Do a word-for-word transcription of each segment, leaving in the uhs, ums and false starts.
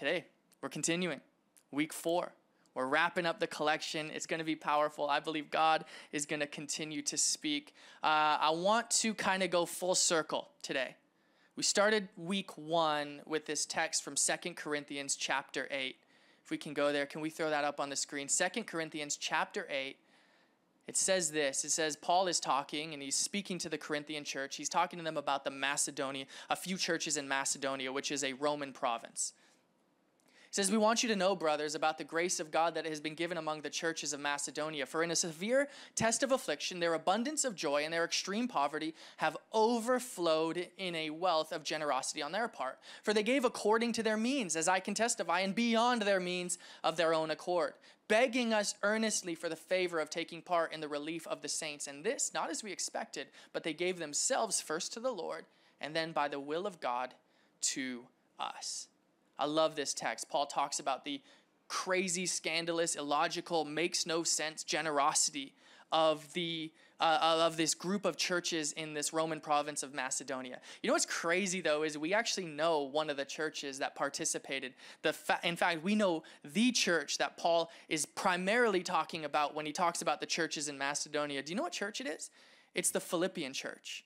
today. We're continuing. Week four. We're wrapping up the collection. It's going to be powerful. I believe God is going to continue to speak. Uh, I want to kind of go full circle today. We started week one with this text from Second Corinthians chapter eight. If we can go there, can we throw that up on the screen? Second Corinthians chapter eight. It says this. It says Paul is talking, and he's speaking to the Corinthian church. He's talking to them about the Macedonia, a few churches in Macedonia, which is a Roman province. It says, "We want you to know, brothers, about the grace of God that has been given among the churches of Macedonia. For in a severe test of affliction, their abundance of joy and their extreme poverty have overflowed in a wealth of generosity on their part. For they gave according to their means, as I can testify, and beyond their means of their own accord, begging us earnestly for the favor of taking part in the relief of the saints. And this, not as we expected, but they gave themselves first to the Lord, and then by the will of God to us." I love this text. Paul talks about the crazy, scandalous, illogical, makes no sense generosity of the uh, of this group of churches in this Roman province of Macedonia. You know what's crazy though is we actually know one of the churches that participated. The fa- in fact, we know the church that Paul is primarily talking about when he talks about the churches in Macedonia. Do you know what church it is? It's the Philippian church.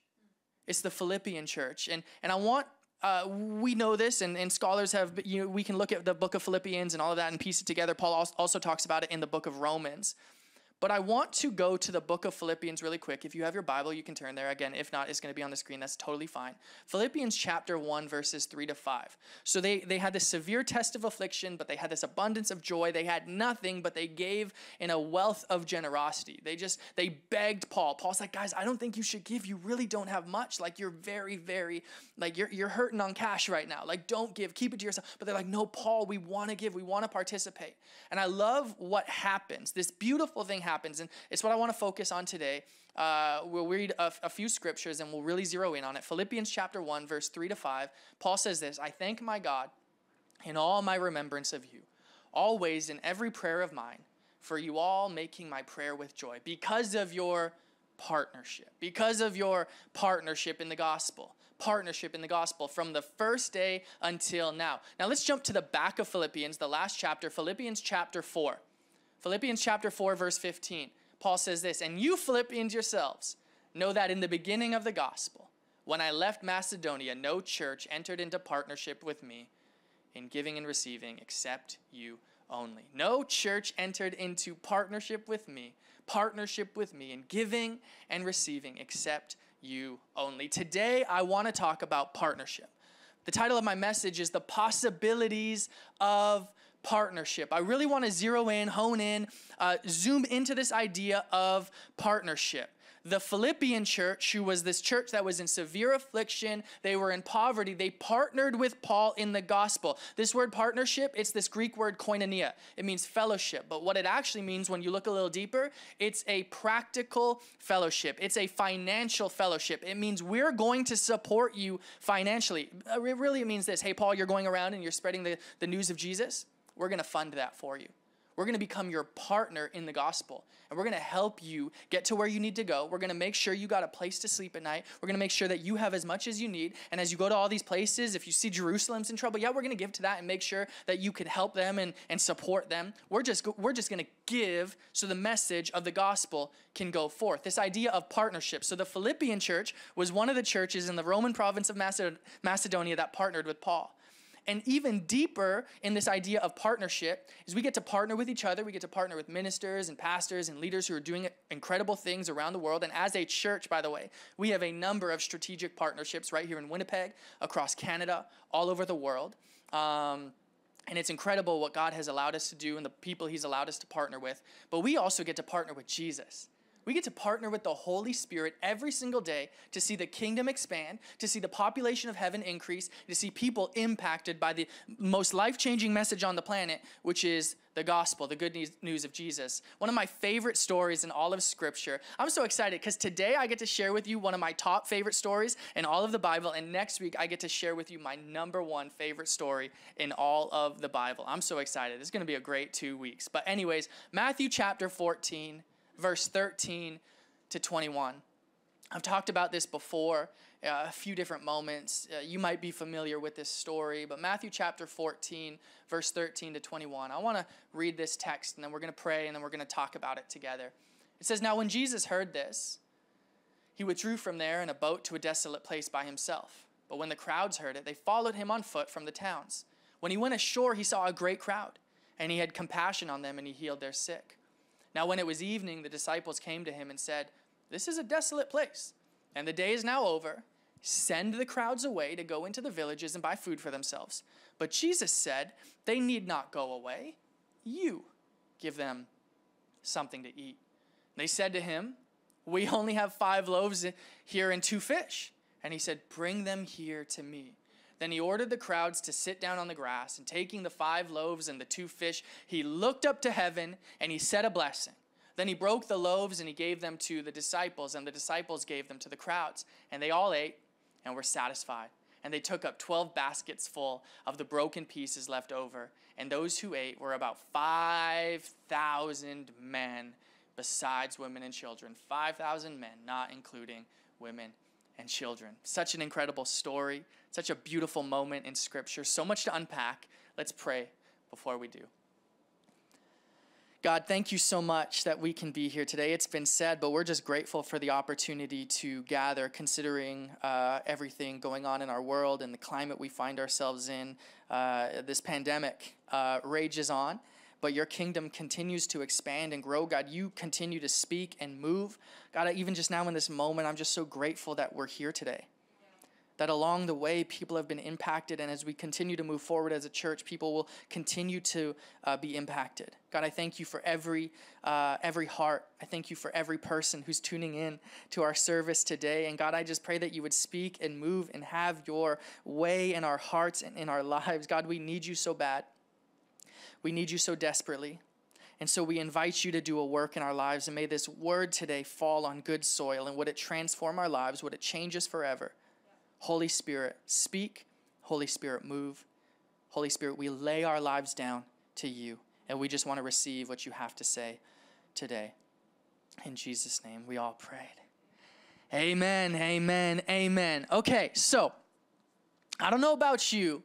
It's the Philippian church, and and I want. Uh, we know this, and, and scholars have, you know, we can look at the book of Philippians and all of that and piece it together. Paul also talks about it in the book of Romans. But I want to go to the book of Philippians really quick. If you have your Bible, you can turn there. Again, if not, it's going to be on the screen. That's totally fine. Philippians chapter one, verses three to five. So they, they had this severe test of affliction, but they had this abundance of joy. They had nothing, but they gave in a wealth of generosity. They just, they begged Paul. Paul's like, guys, I don't think you should give. You really don't have much. Like, you're very, very, like, you're, you're hurting on cash right now. Like, don't give. Keep it to yourself. But they're like, no, Paul, we want to give. We want to participate. And I love what happens. This beautiful thing happens, and it's what I want to focus on today. Uh, we'll read a, a few scriptures, and we'll really zero in on it. Philippians chapter one, verse three to five, Paul says this, "I thank my God in all my remembrance of you, always in every prayer of mine, for you all, making my prayer with joy, because of your partnership," because of your partnership in the gospel, partnership in the gospel from the first day until now. Now let's jump to the back of Philippians, the last chapter, Philippians chapter four. Philippians chapter four, verse fifteen, Paul says this, "And you Philippians yourselves know that in the beginning of the gospel, when I left Macedonia, no church entered into partnership with me in giving and receiving except you only." No church entered into partnership with me, partnership with me in giving and receiving except you only. Today, I want to talk about partnership. The title of my message is The Possibilities of Partnership. I really want to zero in, hone in, uh, zoom into this idea of partnership. The Philippian church, who was this church that was in severe affliction, they were in poverty, they partnered with Paul in the gospel. This word partnership, it's this Greek word koinonia. It means fellowship, but what it actually means when you look a little deeper, it's a practical fellowship. It's a financial fellowship. It means we're going to support you financially. It really means this, hey Paul, you're going around and you're spreading the, the news of Jesus. We're going to fund that for you. We're going to become your partner in the gospel, and we're going to help you get to where you need to go. We're going to make sure you got a place to sleep at night. We're going to make sure that you have as much as you need, and as you go to all these places, if you see Jerusalem's in trouble, yeah, we're going to give to that and make sure that you can help them and, and support them. We're just, we're just going to give so the message of the gospel can go forth. This idea of partnership. So the Philippian church was one of the churches in the Roman province of Macedonia that partnered with Paul. And even deeper in this idea of partnership is we get to partner with each other. We get to partner with ministers and pastors and leaders who are doing incredible things around the world. And as a church, by the way, we have a number of strategic partnerships right here in Winnipeg, across Canada, all over the world. Um, and it's incredible what God has allowed us to do and the people he's allowed us to partner with. But we also get to partner with Jesus. We get to partner with the Holy Spirit every single day to see the kingdom expand, to see the population of heaven increase, to see people impacted by the most life-changing message on the planet, which is the gospel, the good news of Jesus. One of my favorite stories in all of Scripture. I'm so excited because today I get to share with you one of my top favorite stories in all of the Bible, and next week I get to share with you my number one favorite story in all of the Bible. I'm so excited. It's going to be a great two weeks. But anyways, Matthew chapter fourteen, verse thirteen to twenty-one. I've talked about this before uh, a few different moments. Uh, you might be familiar with this story, but Matthew chapter fourteen, verse thirteen to twenty-one. I want to read this text, and then we're going to pray, and then we're going to talk about it together. It says, "Now when Jesus heard this, he withdrew from there in a boat to a desolate place by himself. But when the crowds heard it, they followed him on foot from the towns. When he went ashore, he saw a great crowd, and he had compassion on them, and he healed their sick. Now when it was evening, the disciples came to him and said, 'This is a desolate place, and the day is now over. Send the crowds away to go into the villages and buy food for themselves.' But Jesus said, 'They need not go away. You give them something to eat.' They said to him, 'We only have five loaves here and two fish.' And he said, 'Bring them here to me.' Then he ordered the crowds to sit down on the grass, and taking the five loaves and the two fish, he looked up to heaven and he said a blessing. Then he broke the loaves and he gave them to the disciples, and the disciples gave them to the crowds. And they all ate and were satisfied. And they took up twelve baskets full of the broken pieces left over. And those who ate were about five thousand men, besides women and children." five thousand men, not including women and children. Such an incredible story. Such a beautiful moment in Scripture. So much to unpack. Let's pray before we do. God, thank you so much that we can be here today. It's been said, but we're just grateful for the opportunity to gather, considering uh, everything going on in our world and the climate we find ourselves in. Uh, this pandemic uh, rages on, but your kingdom continues to expand and grow. God, you continue to speak and move. God, even just now in this moment, I'm just so grateful that we're here today. That along the way, people have been impacted, and as we continue to move forward as a church, people will continue to uh, be impacted. God, I thank you for every, uh, every heart. I thank you for every person who's tuning in to our service today. And God, I just pray that you would speak and move and have your way in our hearts and in our lives. God, we need you so bad. We need you so desperately. And so we invite you to do a work in our lives, and may this word today fall on good soil, and would it transform our lives, would it change us forever. Holy Spirit, speak. Holy Spirit, move. Holy Spirit, we lay our lives down to you, and we just want to receive what you have to say today. In Jesus' name, we all prayed. Amen, amen, amen. Okay, so I don't know about you,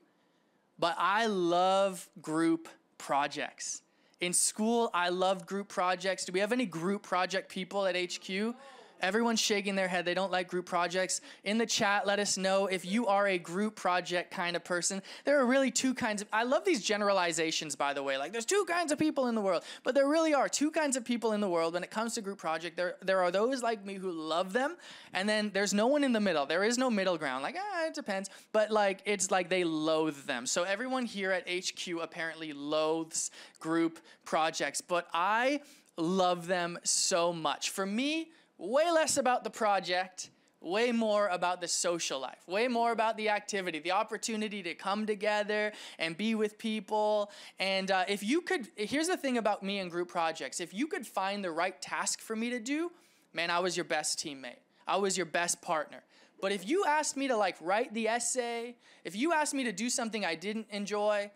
but I love group projects. In school, I loved group projects. Do we have any group project people at H Q? Everyone's shaking their head. They don't like group projects. In the chat, let us know if you are a group project kind of person. There are really two kinds of, I love these generalizations, by the way. Like, there's two kinds of people in the world, but there really are two kinds of people in the world when it comes to group project. There, there are those like me who love them, and then there's no one in the middle. There is no middle ground. Like, ah, it depends. But like, it's like they loathe them. So everyone here at H Q apparently loathes group projects, but I love them so much. For me, way less about the project, way more about the social life, way more about the activity, the opportunity to come together and be with people. And uh, if you could, here's the thing about me and group projects. If you could find the right task for me to do, man, I was your best teammate. I was your best partner. But if you asked me to like write the essay, if you asked me to do something I didn't enjoy,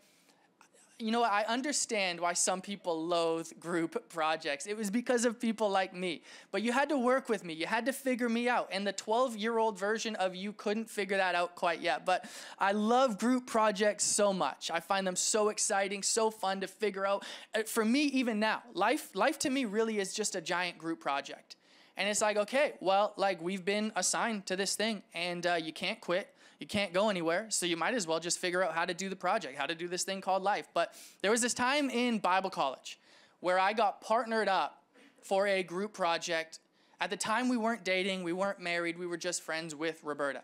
you know, I understand why some people loathe group projects. It was because of people like me. But you had to work with me. You had to figure me out. And the twelve-year-old version of you couldn't figure that out quite yet. But I love group projects so much. I find them so exciting, so fun to figure out. For me, even now, life, life to me really is just a giant group project. And it's like, okay, well, like we've been assigned to this thing, and uh, you can't quit. You can't go anywhere, so you might as well just figure out how to do the project, how to do this thing called life. But there was this time in Bible college where I got partnered up for a group project. At the time, we weren't dating, we weren't married, we were just friends with Roberta.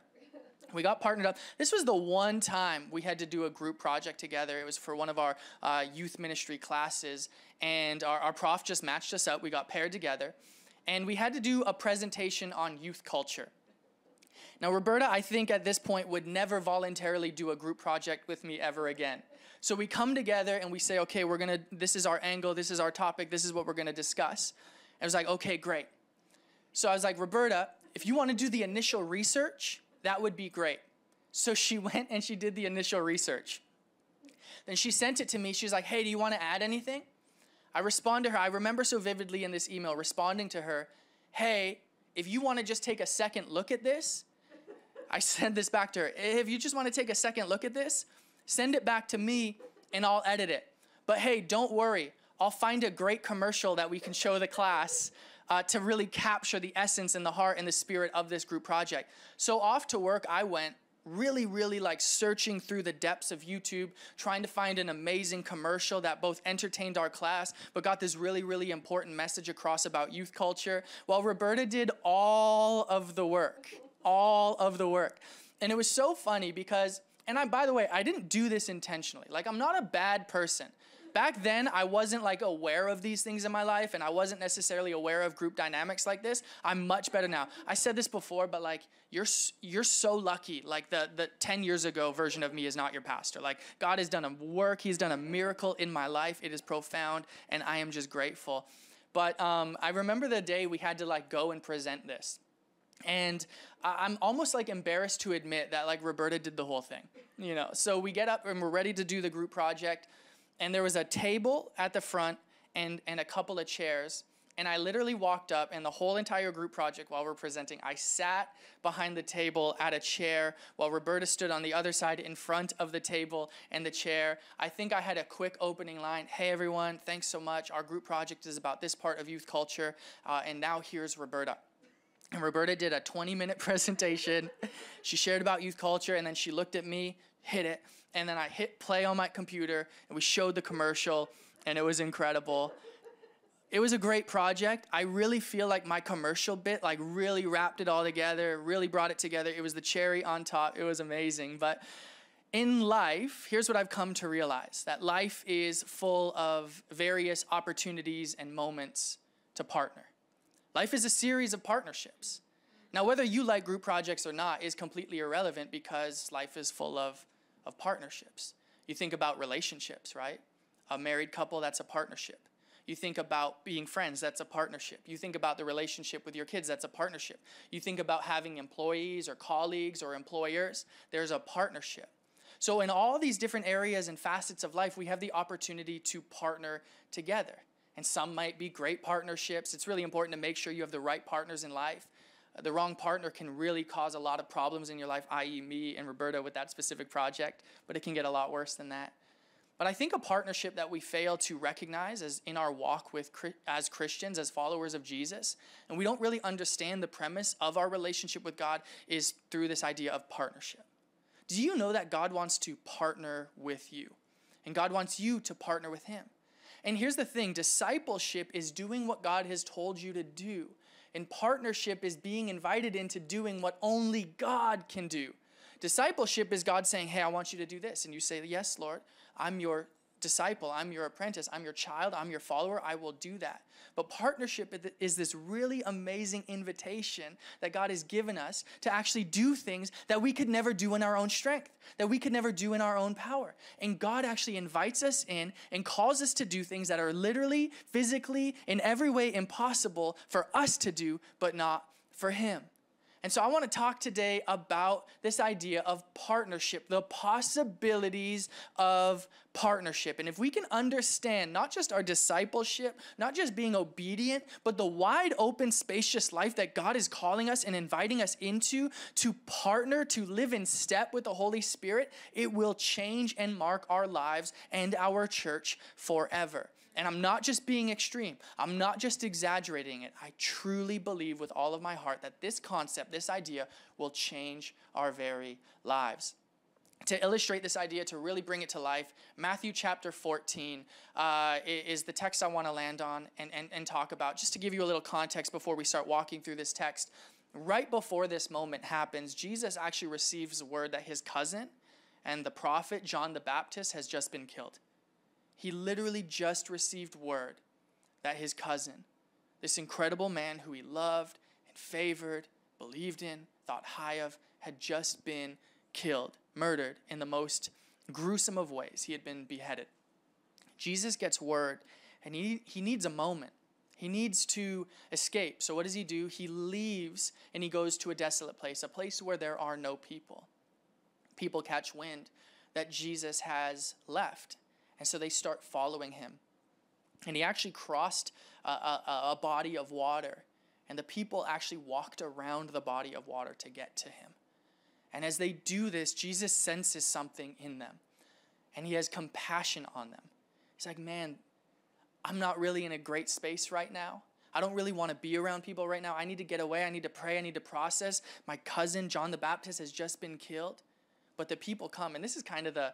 We got partnered up. This was the one time we had to do a group project together. It was for one of our uh, youth ministry classes, and our, our prof just matched us up. We got paired together, and we had to do a presentation on youth culture. Now, Roberta, I think at this point would never voluntarily do a group project with me ever again. So we come together and we say, okay, we're gonna, this is our angle, this is our topic, this is what we're gonna discuss. And I was like, okay, great. So I was like, Roberta, if you wanna do the initial research, that would be great. So she went and she did the initial research. Then she sent it to me, she's like, hey, do you wanna add anything? I respond to her, I remember so vividly in this email responding to her, hey, if you wanna just take a second look at this, I send this back to her. If you just want to take a second look at this, send it back to me and I'll edit it. But hey, don't worry. I'll find a great commercial that we can show the class uh, to really capture the essence and the heart and the spirit of this group project. So off to work I went, really, really like searching through the depths of YouTube, trying to find an amazing commercial that both entertained our class, but got this really, really important message across about youth culture, while Roberta did all of the work, all of the work. And it was so funny because, and I, by the way, I didn't do this intentionally. Like, I'm not a bad person. Back then, I wasn't like aware of these things in my life, and I wasn't necessarily aware of group dynamics like this. I'm much better now. I said this before, but like, you're you're so lucky. Like the the ten years ago version of me is not your pastor. Like, God has done a work. He's done a miracle in my life. It is profound, and I am just grateful. But um, I remember the day we had to like go and present this. And I'm almost like embarrassed to admit that like Roberta did the whole thing, you know? So we get up and we're ready to do the group project. And there was a table at the front and, and a couple of chairs. And I literally walked up, and the whole entire group project while we're presenting, I sat behind the table at a chair while Roberta stood on the other side in front of the table and the chair. I think I had a quick opening line. Hey, everyone, thanks so much. Our group project is about this part of youth culture. Uh, and now here's Roberta. And Roberta did a twenty minute presentation. She shared about youth culture, and then she looked at me, hit it, and then I hit play on my computer, and we showed the commercial, and it was incredible. It was a great project. I really feel like my commercial bit like really wrapped it all together, really brought it together. It was the cherry on top. It was amazing. But in life, here's what I've come to realize, that life is full of various opportunities and moments to partner. Life is a series of partnerships. Now, whether you like group projects or not is completely irrelevant, because life is full of, of partnerships. You think about relationships, right? A married couple, that's a partnership. You think about being friends, that's a partnership. You think about the relationship with your kids, that's a partnership. You think about having employees or colleagues or employers, there's a partnership. So in all these different areas and facets of life, we have the opportunity to partner together. And some might be great partnerships. It's really important to make sure you have the right partners in life. The wrong partner can really cause a lot of problems in your life, that is me and Roberta with that specific project, but it can get a lot worse than that. But I think a partnership that we fail to recognize is in our walk with as Christians, as followers of Jesus, and we don't really understand the premise of our relationship with God is through this idea of partnership. Do you know that God wants to partner with you? And God wants you to partner with him. And here's the thing, discipleship is doing what God has told you to do. And partnership is being invited into doing what only God can do. Discipleship is God saying, hey, I want you to do this. And you say, yes, Lord, I'm your disciple. I'm your apprentice. I'm your child. I'm your follower. I will do that. But partnership is this really amazing invitation that God has given us to actually do things that we could never do in our own strength, that we could never do in our own power. And God actually invites us in and calls us to do things that are literally, physically, in every way impossible for us to do, but not for him. And so I want to talk today about this idea of partnership, the possibilities of partnership. And if we can understand not just our discipleship, not just being obedient, but the wide open, spacious life that God is calling us and inviting us into, to partner, to live in step with the Holy Spirit, it will change and mark our lives and our church forever. And I'm not just being extreme. I'm not just exaggerating it. I truly believe with all of my heart that this concept, this idea, will change our very lives. To illustrate this idea, to really bring it to life, Matthew chapter fourteen uh, is the text I want to land on and, and, and talk about. Just to give you a little context before we start walking through this text, right before this moment happens, Jesus actually receives word that his cousin and the prophet John the Baptist has just been killed. He literally just received word that his cousin, this incredible man who he loved and favored, believed in, thought high of, had just been killed, murdered in the most gruesome of ways. He had been beheaded. Jesus gets word, and he, he needs a moment. He needs to escape. So what does he do? He leaves, and he goes to a desolate place, a place where there are no people. People catch wind that Jesus has left. And so they start following him. And he actually crossed a, a, a body of water. And the people actually walked around the body of water to get to him. And as they do this, Jesus senses something in them, and he has compassion on them. He's like, man, I'm not really in a great space right now. I don't really want to be around people right now. I need to get away. I need to pray. I need to process. My cousin, John the Baptist, has just been killed. But the people come, and this is kind of the,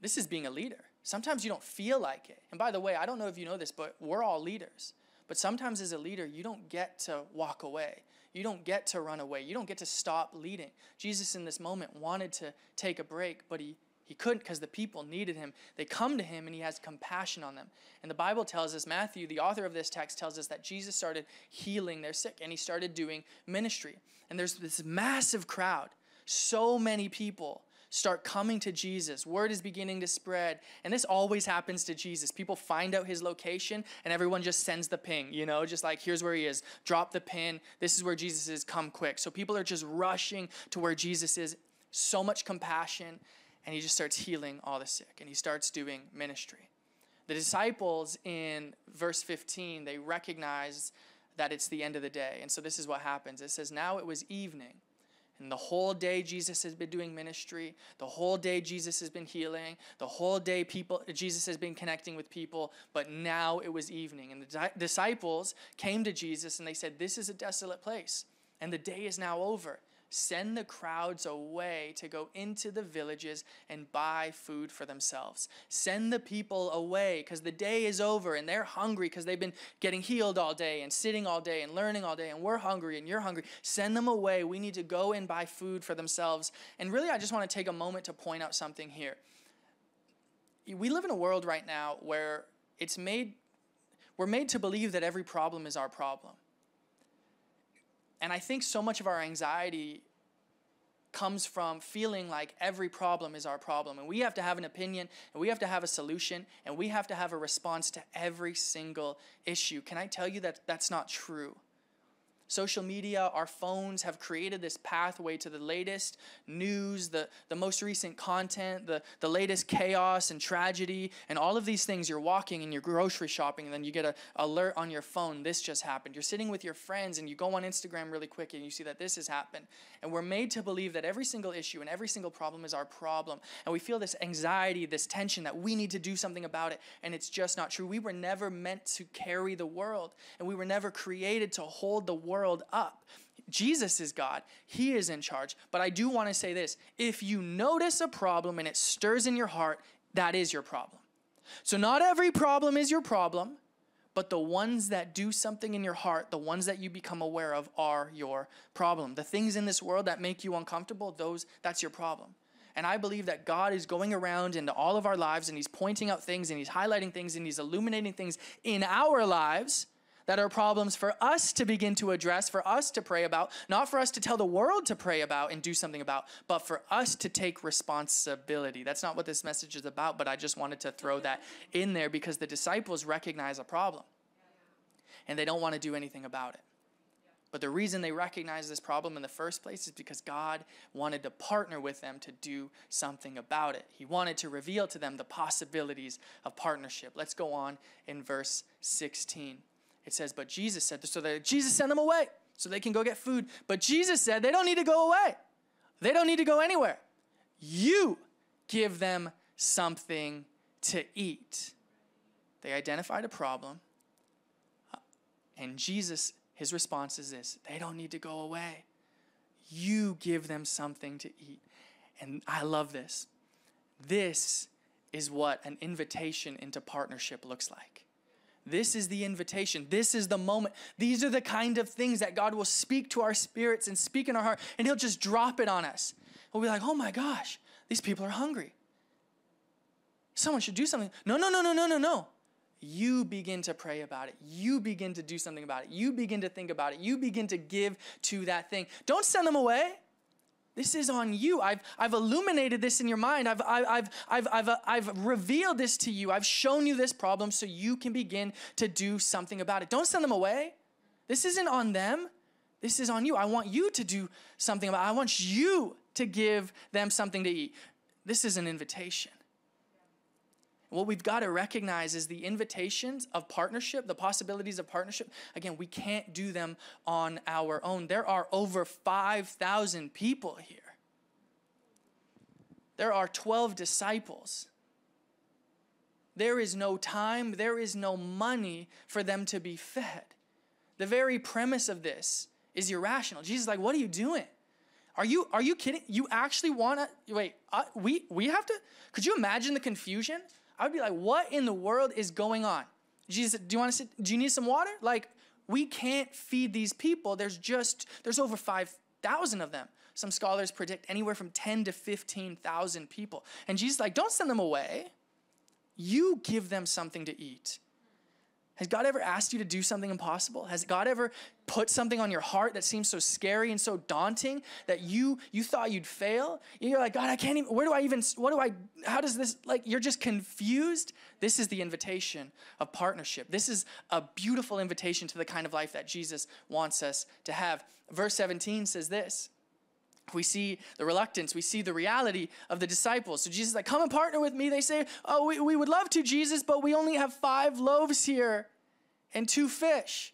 this is being a leader. Sometimes you don't feel like it. And by the way, I don't know if you know this, but we're all leaders. But sometimes as a leader, you don't get to walk away. You don't get to run away. You don't get to stop leading. Jesus in this moment wanted to take a break, but he, he couldn't because the people needed him. They come to him and he has compassion on them. And the Bible tells us, Matthew, the author of this text, tells us that Jesus started healing their sick and he started doing ministry. And there's this massive crowd. So many people start coming to Jesus. Word is beginning to spread. And this always happens to Jesus. People find out his location and everyone just sends the ping, you know, just like, here's where he is. Drop the pin. This is where Jesus is. Come quick. So people are just rushing to where Jesus is. So much compassion. And he just starts healing all the sick. And he starts doing ministry. The disciples in verse fifteen, they recognize that it's the end of the day. And so this is what happens. It says, now it was evening. And the whole day Jesus has been doing ministry. The whole day Jesus has been healing. The whole day people Jesus has been connecting with people. But now it was evening. And the di- disciples came to Jesus and they said, this is a desolate place. And the day is now over. Send the crowds away to go into the villages and buy food for themselves. Send the people away because the day is over and they're hungry because they've been getting healed all day and sitting all day and learning all day and we're hungry and you're hungry. Send them away. We need to go and buy food for themselves. And really, I just want to take a moment to point out something here. We live in a world right now where it's made, we're made to believe that every problem is our problem. And I think so much of our anxiety comes from feeling like every problem is our problem. And we have to have an opinion, and we have to have a solution, and we have to have a response to every single issue. Can I tell you that that's not true? Social media, our phones have created this pathway to the latest news, the, the most recent content, the, the latest chaos and tragedy, and all of these things. You're walking and you're grocery shopping, and then you get an alert on your phone, this just happened. You're sitting with your friends, and you go on Instagram really quick, and you see that this has happened. And we're made to believe that every single issue and every single problem is our problem. And we feel this anxiety, this tension that we need to do something about it, and it's just not true. We were never meant to carry the world, and we were never created to hold the world up. Jesus is God. He is in charge. But I do want to say this. If you notice a problem and it stirs in your heart, that is your problem. So not every problem is your problem, but the ones that do something in your heart, the ones that you become aware of are your problem. The things in this world that make you uncomfortable, those, that's your problem. And I believe that God is going around into all of our lives and he's pointing out things and he's highlighting things and he's illuminating things in our lives that are problems for us to begin to address, for us to pray about, not for us to tell the world to pray about and do something about, but for us to take responsibility. That's not what this message is about, but I just wanted to throw that in there because the disciples recognize a problem and they don't want to do anything about it. But the reason they recognize this problem in the first place is because God wanted to partner with them to do something about it. He wanted to reveal to them the possibilities of partnership. Let's go on in verse sixteen. It says, but Jesus said, so that Jesus sent them away so they can go get food. But Jesus said, they don't need to go away. They don't need to go anywhere. You give them something to eat. They identified a problem. And Jesus, his response is this, they don't need to go away. You give them something to eat. And I love this. This is what an invitation into partnership looks like. This is the invitation. This is the moment. These are the kind of things that God will speak to our spirits and speak in our heart, and he'll just drop it on us. We'll be like, oh my gosh, these people are hungry. Someone should do something. No, no, no, no, no, no, no. You begin to pray about it. You begin to do something about it. You begin to think about it. You begin to give to that thing. Don't send them away. This is on you. I've, I've illuminated this in your mind. I've, I've, I've, I've, I've, I've revealed this to you. I've shown you this problem so you can begin to do something about it. Don't send them away. This isn't on them. This is on you. I want you to do something about it. I want you to give them something to eat. This is an invitation. What we've got to recognize is the invitations of partnership, the possibilities of partnership. Again, we can't do them on our own. There are over five thousand people here. There are twelve disciples. There is no time, there is no money for them to be fed. The very premise of this is irrational. Jesus is like, what are you doing? Are you, are you kidding? You actually want to, wait, uh, we, we have to, could you imagine the confusion? I would be like, what in the world is going on? Jesus, do you want to sit, do you need some water? Like, we can't feed these people. There's just, there's over five thousand of them. Some scholars predict anywhere from ten to fifteen thousand people. And Jesus is like, don't send them away. You give them something to eat. Has God ever asked you to do something impossible? Has God ever put something on your heart that seems so scary and so daunting that you you thought you'd fail? You're like, God, I can't even, where do I even, what do I, how does this, like, you're just confused. This is the invitation of partnership. This is a beautiful invitation to the kind of life that Jesus wants us to have. Verse seventeen says this. We see the reluctance. We see the reality of the disciples. So Jesus is like, come and partner with me. They say, oh, we, we would love to, Jesus, but we only have five loaves here and two fish.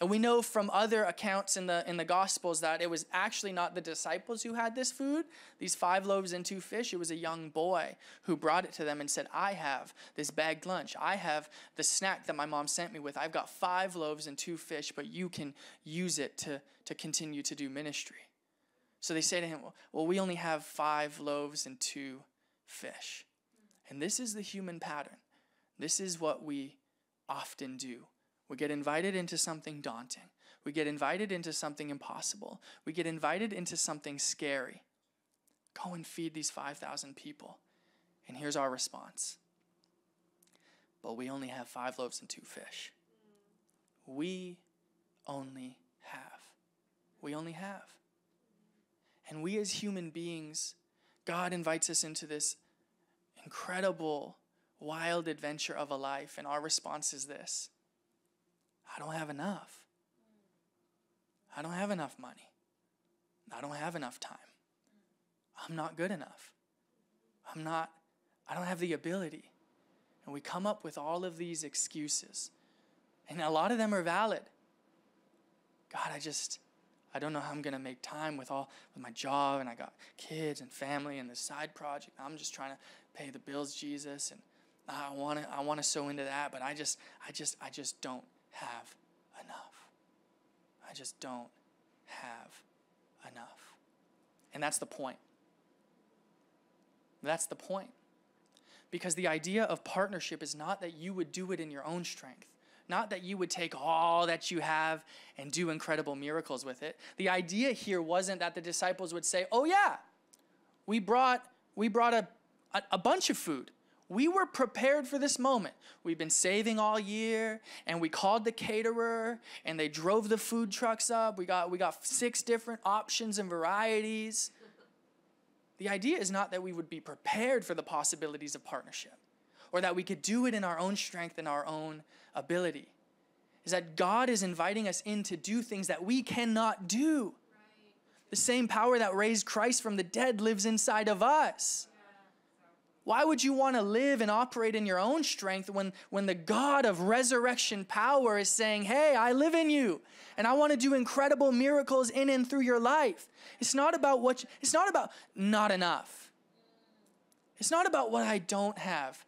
And we know from other accounts in the, in the Gospels that it was actually not the disciples who had this food, these five loaves and two fish. It was a young boy who brought it to them and said, I have this bagged lunch. I have the snack that my mom sent me with. I've got five loaves and two fish, but you can use it to, to continue to do ministry. So they say to him, well, we only have five loaves and two fish. And this is the human pattern. This is what we often do. We get invited into something daunting. We get invited into something impossible. We get invited into something scary. Go and feed these five thousand people. And here's our response. But we only have five loaves and two fish. We only have. We only have. And we as human beings, God invites us into this incredible, wild adventure of a life. And our response is this. I don't have enough. I don't have enough money. I don't have enough time. I'm not good enough. I'm not, I don't have the ability. And we come up with all of these excuses. And a lot of them are valid. God, I just... I don't know how I'm going to make time with all with my job, and I got kids and family and this side project. I'm just trying to pay the bills, Jesus, and I want to I want to sow into that, but I just I just I just don't have enough. I just don't have enough. And that's the point. That's the point. Because the idea of partnership is not that you would do it in your own strength. Not that you would take all that you have and do incredible miracles with it. The idea here wasn't that the disciples would say, oh yeah, we brought, we brought a, a, a bunch of food. We were prepared for this moment. We've been saving all year, and we called the caterer, and they drove the food trucks up. We got, we got six different options and varieties. The idea is not that we would be prepared for the possibilities of partnership, or that we could do it in our own strength and our own ability. Is that God is inviting us in to do things that we cannot do. Right. The same power that raised Christ from the dead lives inside of us. Yeah. Why would you want to live and operate in your own strength when, when the God of resurrection power is saying, hey, I live in you, and I want to do incredible miracles in and through your life? It's not about what you, it's not about not enough. It's not about what I don't have.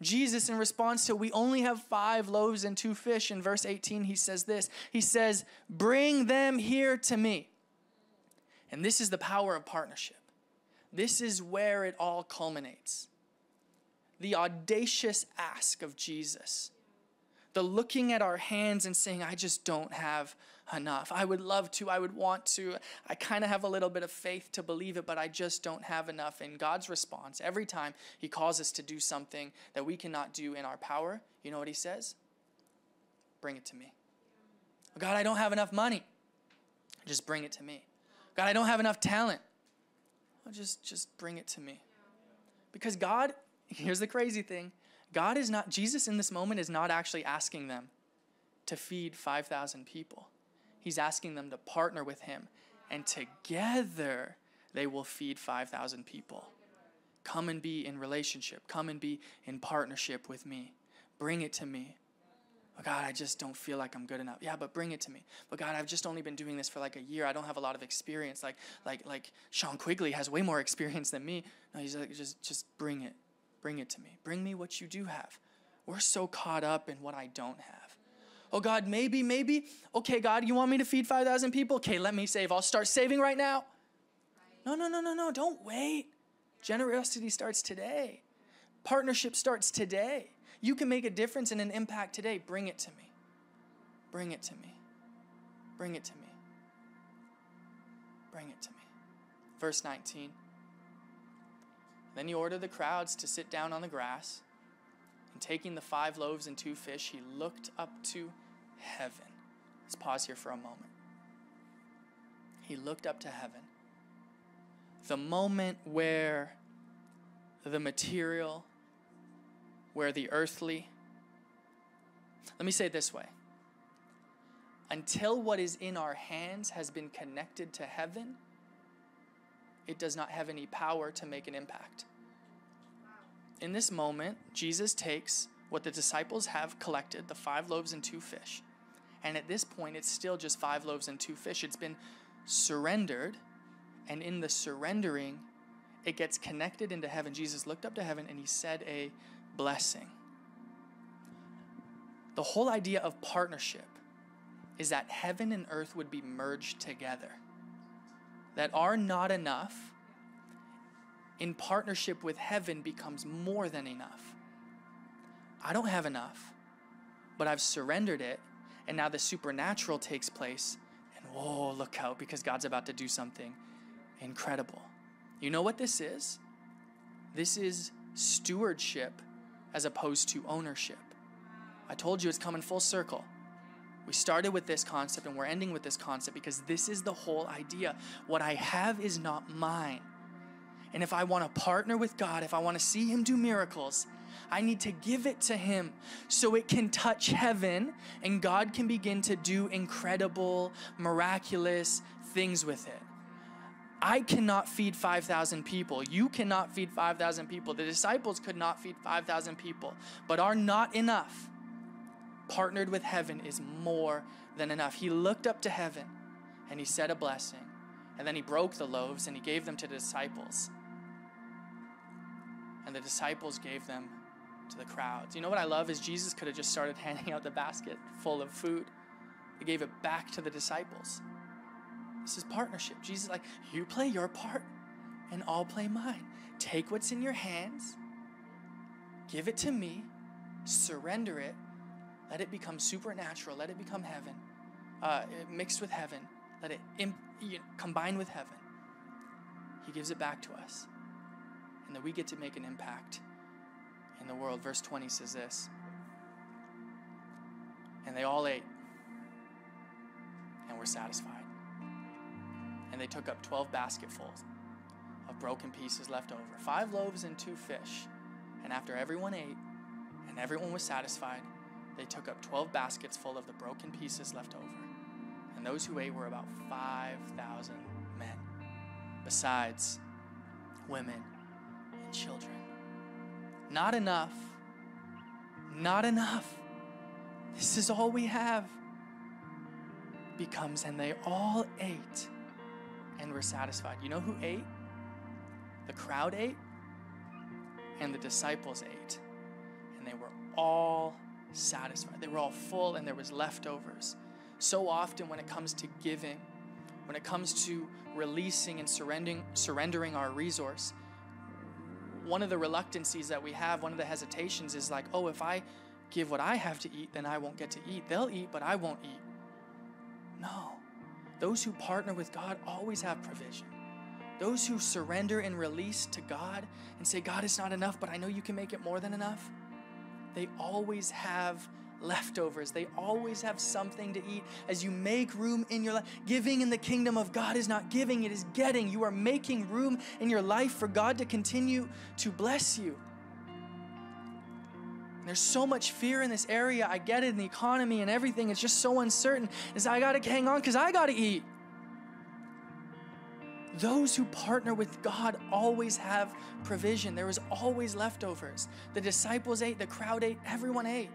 Jesus, in response to we only have five loaves and two fish, in verse eighteen, he says this. He says, bring them here to me. And this is the power of partnership. This is where it all culminates. The audacious ask of Jesus. The looking at our hands and saying, I just don't have enough. I would love to. I would want to. I kind of have a little bit of faith to believe it, but I just don't have enough. And God's response, every time he calls us to do something that we cannot do in our power, you know what he says? Bring it to me. God, I don't have enough money. Just bring it to me. God, I don't have enough talent. Just, just bring it to me. Because God, here's the crazy thing. God is not, Jesus in this moment is not actually asking them to feed five thousand people. He's asking them to partner with him, and together they will feed five thousand people. Come and be in relationship. Come and be in partnership with me. Bring it to me. But God, I just don't feel like I'm good enough. Yeah, but bring it to me. But God, I've just only been doing this for like a year. I don't have a lot of experience. Like like like Sean Quigley has way more experience than me. No, he's like, just, just bring it. Bring it to me. Bring me what you do have. We're so caught up in what I don't have. Oh, God, maybe, maybe. Okay, God, you want me to feed five thousand people? Okay, let me save. I'll start saving right now. No, no, no, no, no. Don't wait. Generosity starts today. Partnership starts today. You can make a difference and an impact today. Bring it to me. Bring it to me. Bring it to me. Bring it to me. Verse nineteen. Then he ordered the crowds to sit down on the grass. And taking the five loaves and two fish, he looked up to heaven. Let's pause here for a moment. He looked up to heaven. The moment where the material, where the earthly. Let me say it this way. Until what is in our hands has been connected to heaven, it does not have any power to make an impact. In this moment, Jesus takes what the disciples have collected, the five loaves and two fish. And at this point, it's still just five loaves and two fish. It's been surrendered. And in the surrendering, it gets connected into heaven. Jesus looked up to heaven and he said a blessing. The whole idea of partnership is that heaven and earth would be merged together. That our not enough in partnership with heaven becomes more than enough. I don't have enough, but I've surrendered it, and now the supernatural takes place, and whoa, look out, because God's about to do something incredible. You know what this is? This is stewardship as opposed to ownership. I told you it's coming full circle. We started with this concept and we're ending with this concept because this is the whole idea. What I have is not mine. And if I want to partner with God, if I want to see Him do miracles, I need to give it to Him so it can touch heaven and God can begin to do incredible, miraculous things with it. I cannot feed five thousand people. You cannot feed five thousand people. The disciples could not feed five thousand people, but are not enough. Partnered with heaven is more than enough. He looked up to heaven and he said a blessing. And then he broke the loaves and he gave them to the disciples. And the disciples gave them to the crowds. You know what I love is Jesus could have just started handing out the basket full of food. He gave it back to the disciples. This is partnership. Jesus is like, you play your part and I'll play mine. Take what's in your hands, give it to me, surrender it, let it become supernatural, let it become heaven, uh, mixed with heaven, let it imp- you know, combine with heaven. He gives it back to us and that we get to make an impact in the world. Verse twenty says this, and they all ate and were satisfied. And they took up twelve basketfuls of broken pieces left over, five loaves and two fish. And after everyone ate and everyone was satisfied, they took up twelve baskets full of the broken pieces left over. And those who ate were about five thousand men, besides women and children. Not enough. Not enough. This is all we have. Becomes, and they all ate and were satisfied. You know who ate? The crowd ate, and the disciples ate, and they were all satisfied. They were all full, and there was leftovers. So often when it comes to giving, when it comes to releasing and surrendering, surrendering our resource, one of the reluctancies that we have, one of the hesitations is like, oh, if I give what I have to eat, then I won't get to eat. They'll eat, but I won't eat. No. Those who partner with God always have provision. Those who surrender and release to God and say, God, it's not enough, but I know you can make it more than enough. They always have leftovers. They always have something to eat as you make room in your life. Giving in the kingdom of God is not giving, it is getting. You are making room in your life for God to continue to bless you. There's so much fear in this area. I get it, in the economy and everything. It's just so uncertain. It's I got to hang on because I got to eat. Those who partner with God always have provision. There is always leftovers. The disciples ate, the crowd ate, everyone ate.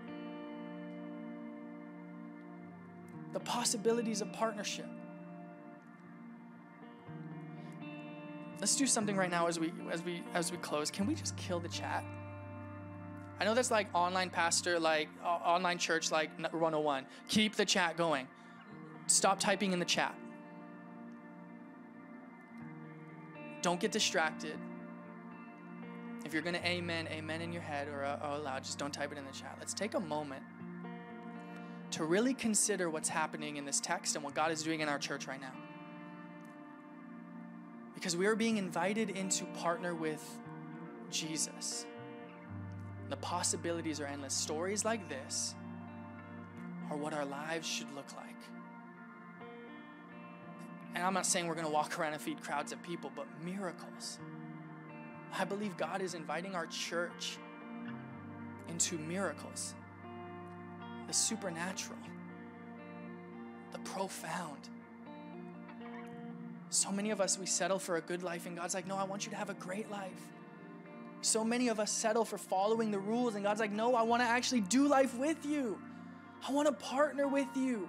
the possibilities of partnership. Let's do something right now as we as we as we close. Can we just kill the chat? I know that's like online pastor, like uh, online church, like one oh one. Keep the chat going. Stop typing in the chat. Don't get distracted. If you're gonna amen, amen in your head or uh, oh loud, just don't type it in the chat. Let's take a moment to really consider what's happening in this text and what God is doing in our church right now. Because we are being invited in to partner with Jesus. The possibilities are endless. Stories like this are what our lives should look like. And I'm not saying we're going to walk around and feed crowds of people, but miracles. I believe God is inviting our church into miracles, the supernatural, the profound. So many of us, we settle for a good life, and God's like, no, I want you to have a great life. So many of us settle for following the rules, and God's like, no, I want to actually do life with you. I want to partner with you.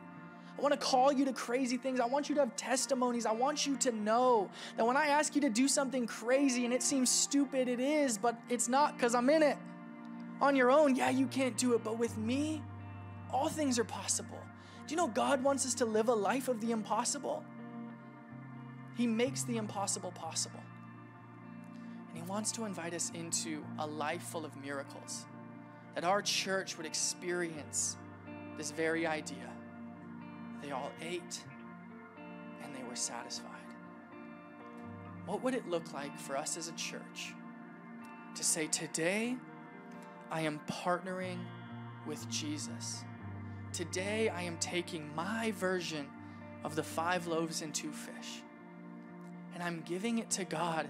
I want to call you to crazy things. I want you to have testimonies. I want you to know that when I ask you to do something crazy and it seems stupid, it is, but it's not because I'm in it. On your own, yeah, you can't do it, but with me, all things are possible. Do you know God wants us to live a life of the impossible? He makes the impossible possible. And he wants to invite us into a life full of miracles, that our church would experience this very idea. They all ate and they were satisfied. What would it look like for us as a church to say, today I am partnering with Jesus. Today I am taking my version of the five loaves and two fish. And I'm giving it to God.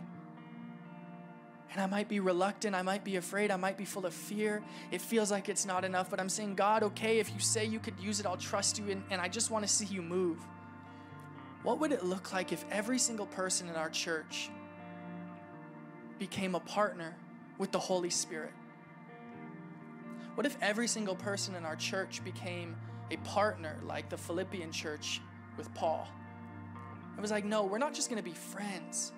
And I might be reluctant, I might be afraid, I might be full of fear. It feels like it's not enough, but I'm saying, God, okay, if you say you could use it, I'll trust you, and, and I just want to see you move. What would it look like if every single person in our church became a partner with the Holy Spirit? What if every single person in our church became a partner like the Philippian church with Paul? It was like, no, we're not just going to be friends.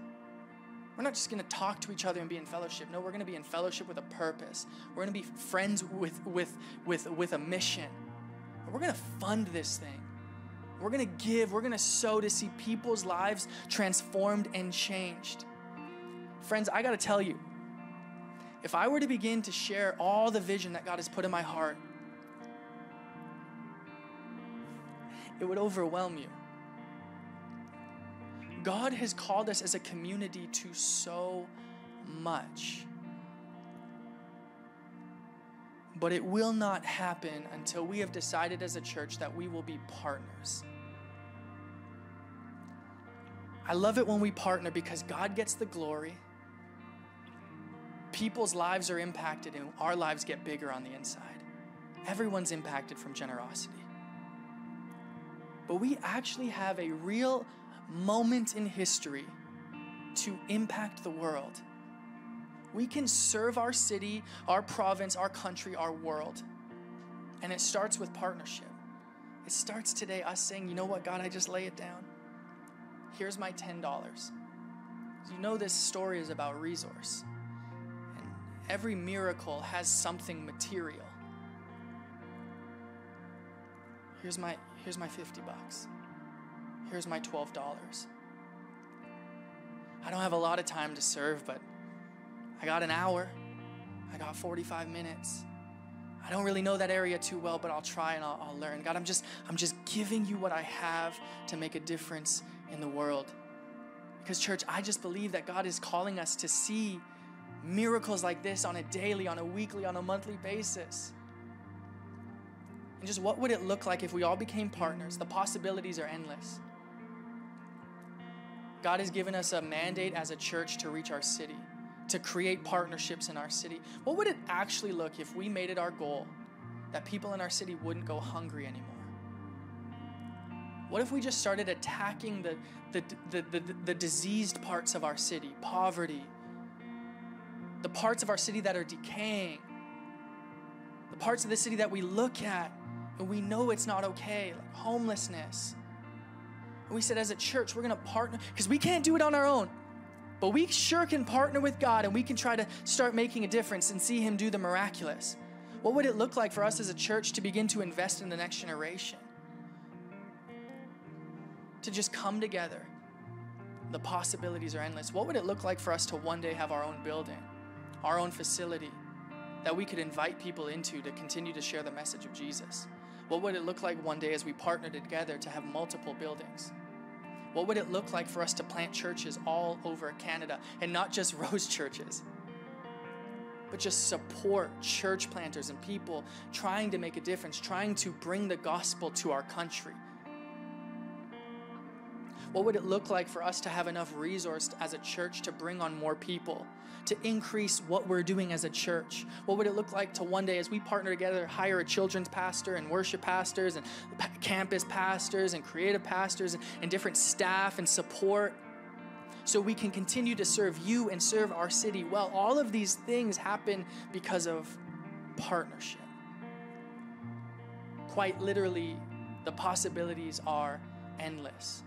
We're not just going to talk to each other and be in fellowship. No, we're going to be in fellowship with a purpose. We're going to be friends with, with, with, with a mission. And we're going to fund this thing. We're going to give. We're going to sow to see people's lives transformed and changed. Friends, I got to tell you, if I were to begin to share all the vision that God has put in my heart, it would overwhelm you. God has called us as a community to so much. But it will not happen until we have decided as a church that we will be partners. I love it when we partner because God gets the glory. People's lives are impacted and our lives get bigger on the inside. Everyone's impacted from generosity. But we actually have a real moment in history to impact the world. We can serve our city, our province, our country, our world. And it starts with partnership. It starts today, us saying, you know what, God, I just lay it down. Here's my ten dollars. You know this story is about resource. And every miracle has something material. Here's my, here's my fifty bucks. Here's my twelve dollars. I don't have a lot of time to serve, but I got an hour. I got forty-five minutes. I don't really know that area too well, but I'll try and I'll, I'll learn. God, I'm just, I'm just giving you what I have to make a difference in the world. Because church, I just believe that God is calling us to see miracles like this on a daily, on a weekly, on a monthly basis. And just what would it look like if we all became partners? The possibilities are endless. God has given us a mandate as a church to reach our city, to create partnerships in our city. What would it actually look if we made it our goal that people in our city wouldn't go hungry anymore? What if we just started attacking the, the, the, the, the, the diseased parts of our city, poverty, the parts of our city that are decaying, the parts of the city that we look at But we know it's not okay, like homelessness. And we said as a church, we're going to partner, because we can't do it on our own. But we sure can partner with God, and we can try to start making a difference and see him do the miraculous. What would it look like for us as a church to begin to invest in the next generation? To just come together. The possibilities are endless. What would it look like for us to one day have our own building, our own facility that we could invite people into to continue to share the message of Jesus? What would it look like one day as we partnered together to have multiple buildings? What would it look like for us to plant churches all over Canada, and not just Rose churches, but just support church planters and people trying to make a difference, trying to bring the gospel to our country? What would it look like for us to have enough resources as a church to bring on more people, to increase what we're doing as a church? What would it look like to one day, as we partner together, hire a children's pastor and worship pastors and campus pastors and creative pastors and, and different staff and support, so we can continue to serve you and serve our city well? All of these things happen because of partnership. Quite literally, the possibilities are endless.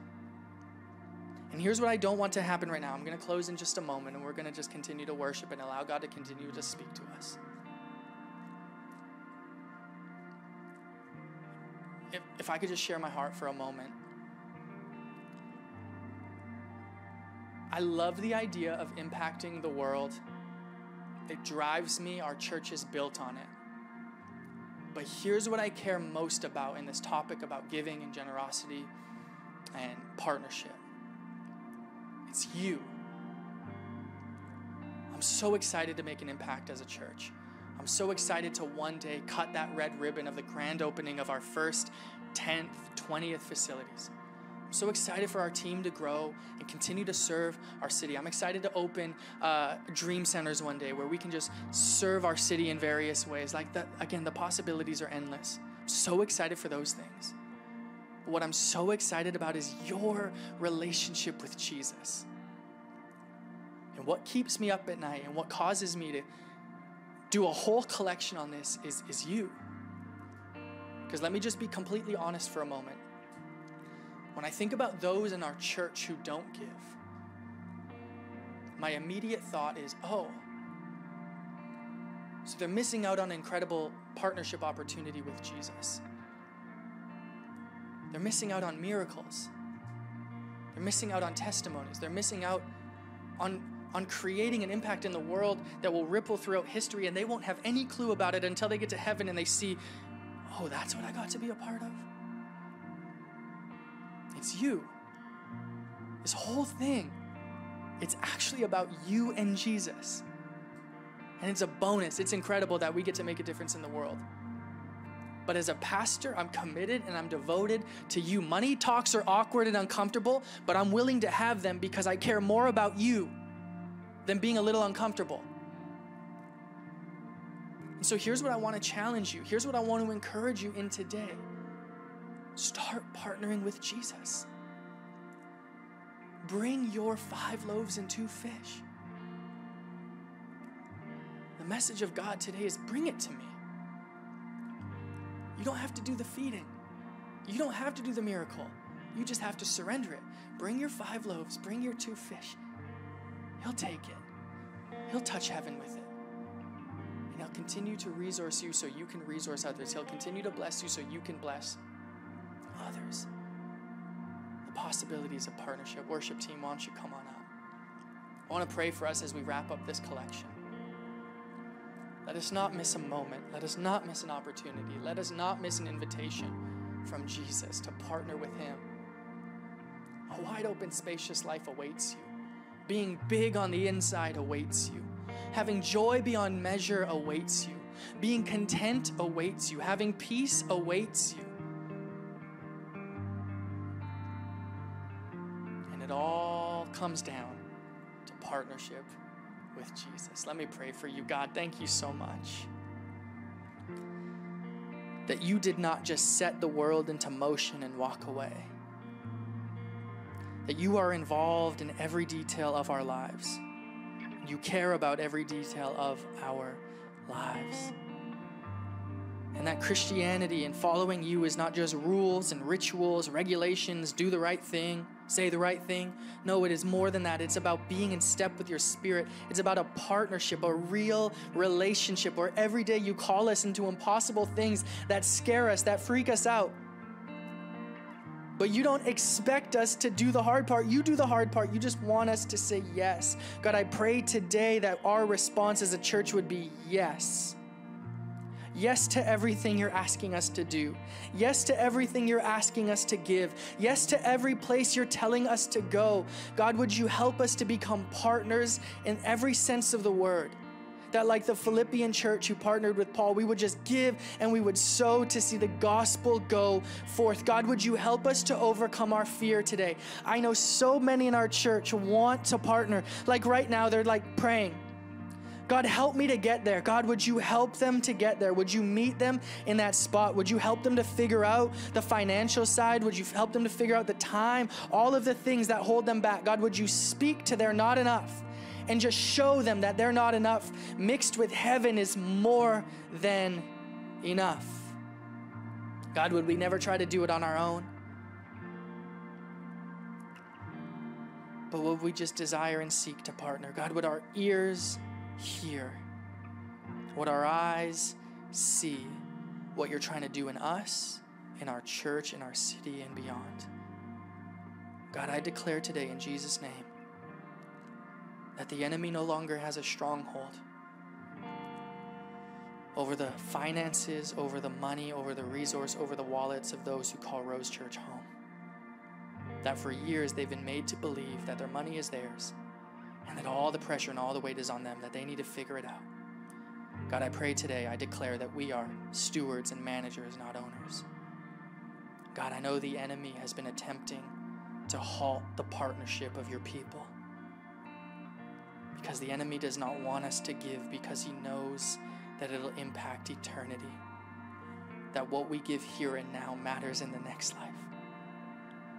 And here's what I don't want to happen right now. I'm going to close in just a moment, and we're going to just continue to worship and allow God to continue to speak to us. If, if I could just share my heart for a moment. I love the idea of impacting the world. It drives me. Our church is built on it. But here's what I care most about in this topic about giving and generosity and partnership. It's you. I'm so excited to make an impact as a church. I'm so excited to one day cut that red ribbon of the grand opening of our first tenth, twentieth facilities. I'm so excited for our team to grow and continue to serve our city. I'm excited to open uh, dream centers one day where we can just serve our city in various ways. Like that, again, the possibilities are endless. I'm so excited for those things. What I'm so excited about is your relationship with Jesus. And what keeps me up at night and what causes me to do a whole collection on this is, is you. Because let me just be completely honest for a moment. When I think about those in our church who don't give, my immediate thought is, oh, so they're missing out on an incredible partnership opportunity with Jesus. They're missing out on miracles. They're missing out on testimonies. They're missing out on, on creating an impact in the world that will ripple throughout history, and they won't have any clue about it until they get to heaven and they see, oh, that's what I got to be a part of. It's you. This whole thing, it's actually about you and Jesus. And it's a bonus. It's incredible that we get to make a difference in the world. But as a pastor, I'm committed and I'm devoted to you. Money talks are awkward and uncomfortable, but I'm willing to have them because I care more about you than being a little uncomfortable. And so here's what I want to challenge you. Here's what I want to encourage you in today. Start partnering with Jesus. Bring your five loaves and two fish. The message of God today is, bring it to me. You don't have to do the feeding. You don't have to do the miracle. You just have to surrender it. Bring your five loaves. Bring your two fish. He'll take it. He'll touch heaven with it. And he'll continue to resource you so you can resource others. He'll continue to bless you so you can bless others. The possibilities of partnership. Worship team, why don't you come on up? I want to pray for us as we wrap up this collection. Let us not miss a moment. Let us not miss an opportunity. Let us not miss an invitation from Jesus to partner with him. A wide open, spacious life awaits you. Being big on the inside awaits you. Having joy beyond measure awaits you. Being content awaits you. Having peace awaits you. And it all comes down to partnership with Jesus. Let me pray for you. God, thank you so much that you did not just set the world into motion and walk away, that you are involved in every detail of our lives. You care about every detail of our lives. and that Christianity and following you is not just rules and rituals, regulations, do the right thing, say the right thing. No, it is more than that. It's about being in step with your spirit. It's about a partnership, a real relationship where every day you call us into impossible things that scare us, that freak us out. But you don't expect us to do the hard part. You do the hard part. You just want us to say yes. God, I pray today that our response as a church would be yes. Yes to everything you're asking us to do. Yes to everything you're asking us to give. Yes to every place you're telling us to go. God, would you help us to become partners in every sense of the word? That like the Philippian church who partnered with Paul, we would just give and we would sow to see the gospel go forth. God, would you help us to overcome our fear today? I know so many in our church want to partner. Like right now, they're like praying, God, help me to get there. God, would you help them to get there? Would you meet them in that spot? Would you help them to figure out the financial side? Would you help them to figure out the time? All of the things that hold them back. God, would you speak to their not enough and just show them that they're not enough? Mixed with heaven is more than enough. God, would we never try to do it on our own? But would we just desire and seek to partner? God, would our ears hear what our eyes see, what you're trying to do in us, in our church, in our city, and beyond. God, I declare today in Jesus' name that the enemy no longer has a stronghold over the finances, over the money, over the resource, over the wallets of those who call Rose Church home. That for years they've been made to believe that their money is theirs, and that all the pressure and all the weight is on them, that they need to figure it out. God, I pray today, I declare that we are stewards and managers, not owners. God, I know the enemy has been attempting to halt the partnership of your people, because the enemy does not want us to give, because he knows that it'll impact eternity, that what we give here and now matters in the next life.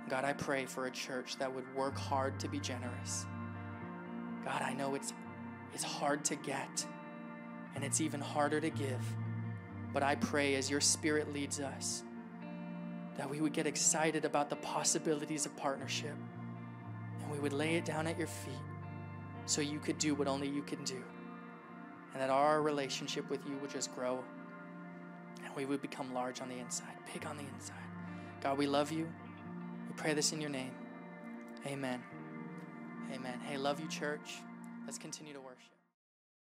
God, I pray for a church that would work hard to be generous. God, I know it's, it's hard to get, and it's even harder to give, but I pray as your spirit leads us that we would get excited about the possibilities of partnership, and we would lay it down at your feet so you could do what only you can do, and that our relationship with you would just grow, and we would become large on the inside, big on the inside. God, we love you. We pray this in your name. Amen. Amen. Hey, love you, church. Let's continue to worship.